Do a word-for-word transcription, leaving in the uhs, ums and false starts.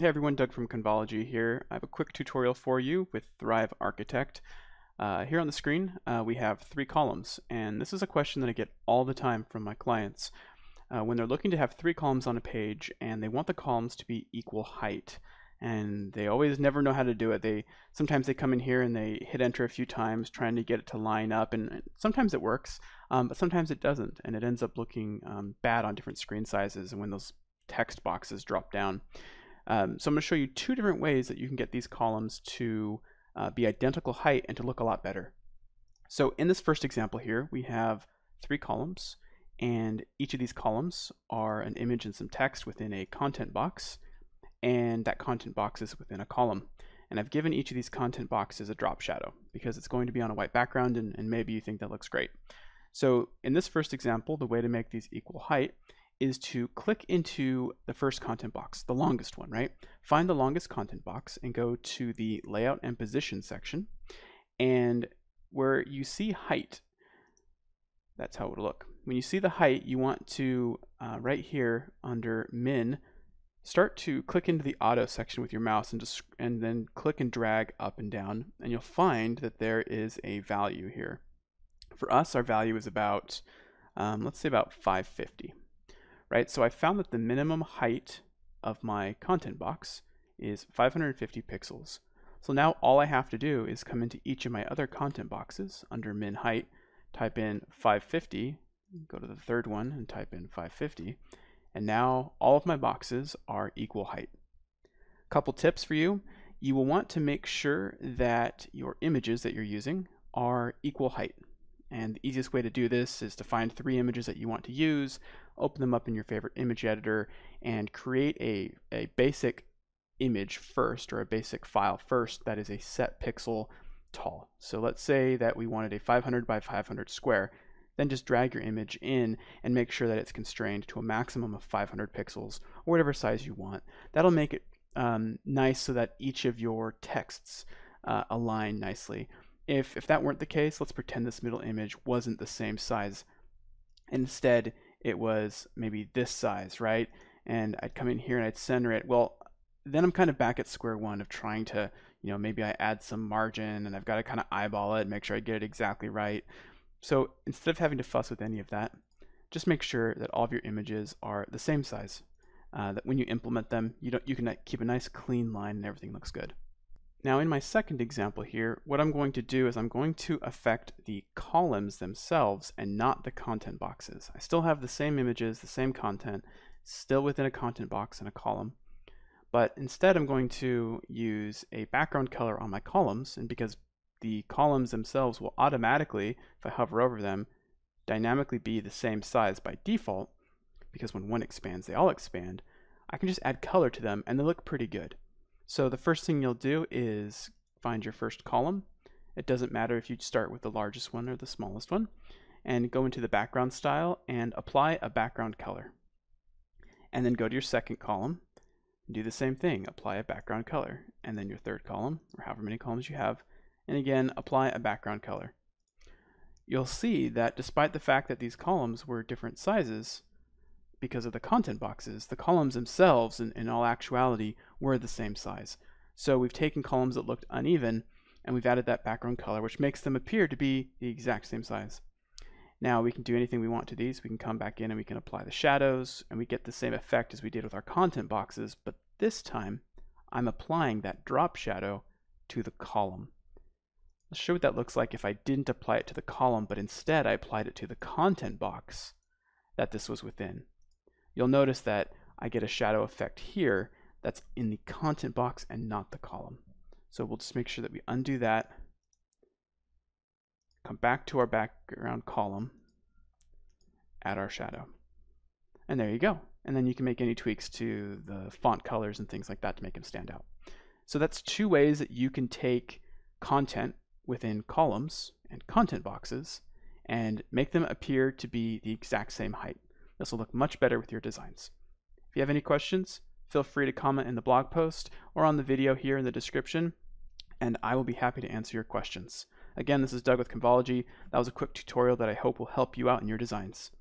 Hey everyone, Doug from Convology here. I have a quick tutorial for you with Thrive Architect. Uh, here on the screen, uh, we have three columns, and this is a question that I get all the time from my clients uh, when they're looking to have three columns on a page, and they want the columns to be equal height, and they always never know how to do it. They sometimes they come in here and they hit enter a few times trying to get it to line up, and sometimes it works, um, but sometimes it doesn't, and it ends up looking um, bad on different screen sizes and when those text boxes drop down. Um, so I'm going to show you two different ways that you can get these columns to uh, be identical height and to look a lot better. So in this first example here, we have three columns, and each of these columns are an image and some text within a content box, and that content box is within a column. And I've given each of these content boxes a drop shadow because it's going to be on a white background, and, and maybe you think that looks great. So in this first example, the way to make these equal height is to click into the first content box, the longest one, right? Find the longest content box and go to the layout and position section, and where you see height, that's how it would look. When you see the height, you want to, uh, right here under min, start to click into the auto section with your mouse and, just, and then click and drag up and down, and you'll find that there is a value here. For us, our value is about, um, let's say about five fifty. Right, so I found that the minimum height of my content box is five hundred fifty pixels. So now all I have to do is come into each of my other content boxes under min height, type in five fifty, go to the third one and type in five fifty, and now all of my boxes are equal height. Couple tips for you. You will want to make sure that your images that you're using are equal height. And the easiest way to do this is to find three images that you want to use, open them up in your favorite image editor, and create a, a basic image first, or a basic file first, that is a set pixel tall. So let's say that we wanted a five hundred by five hundred square. Then just drag your image in and make sure that it's constrained to a maximum of five hundred pixels, or whatever size you want. That'll make it um, nice so that each of your texts uh, align nicely. If, if that weren't the case, let's pretend this middle image wasn't the same size. Instead, it was maybe this size, right? And I'd come in here and I'd center it. Well, then I'm kind of back at square one of trying to, you know, maybe I add some margin and I've got to kind of eyeball it and make sure I get it exactly right. So instead of having to fuss with any of that, just make sure that all of your images are the same size. Uh, that when you implement them, you, don't, you can keep a nice clean line and everything looks good. Now in my second example here, what I'm going to do is I'm going to affect the columns themselves and not the content boxes. I still have the same images, the same content, still within a content box and a column, but instead I'm going to use a background color on my columns, and because the columns themselves will automatically, if I hover over them, dynamically be the same size by default, because when one expands, they all expand, I can just add color to them and they look pretty good. So the first thing you'll do is find your first column. It doesn't matter if you start with the largest one or the smallest one, and go into the background style and apply a background color. And then go to your second column, do the same thing, apply a background color, and then your third column, or however many columns you have, and again apply a background color. You'll see that despite the fact that these columns were different sizes, because of the content boxes, the columns themselves in, in all actuality were the same size. So we've taken columns that looked uneven and we've added that background color, which makes them appear to be the exact same size. Now we can do anything we want to these. We can come back in and we can apply the shadows, and we get the same effect as we did with our content boxes, but this time I'm applying that drop shadow to the column. Let's show what that looks like if I didn't apply it to the column, but instead I applied it to the content box that this was within. You'll notice that I get a shadow effect here that's in the content box and not the column. So we'll just make sure that we undo that, come back to our background column, add our shadow. And there you go. And then you can make any tweaks to the font colors and things like that to make them stand out. So that's two ways that you can take content within columns and content boxes and make them appear to be the exact same height. This will look much better with your designs. If you have any questions, feel free to comment in the blog post or on the video here in the description, and I will be happy to answer your questions. Again, this is Doug with Convology. That was a quick tutorial that I hope will help you out in your designs.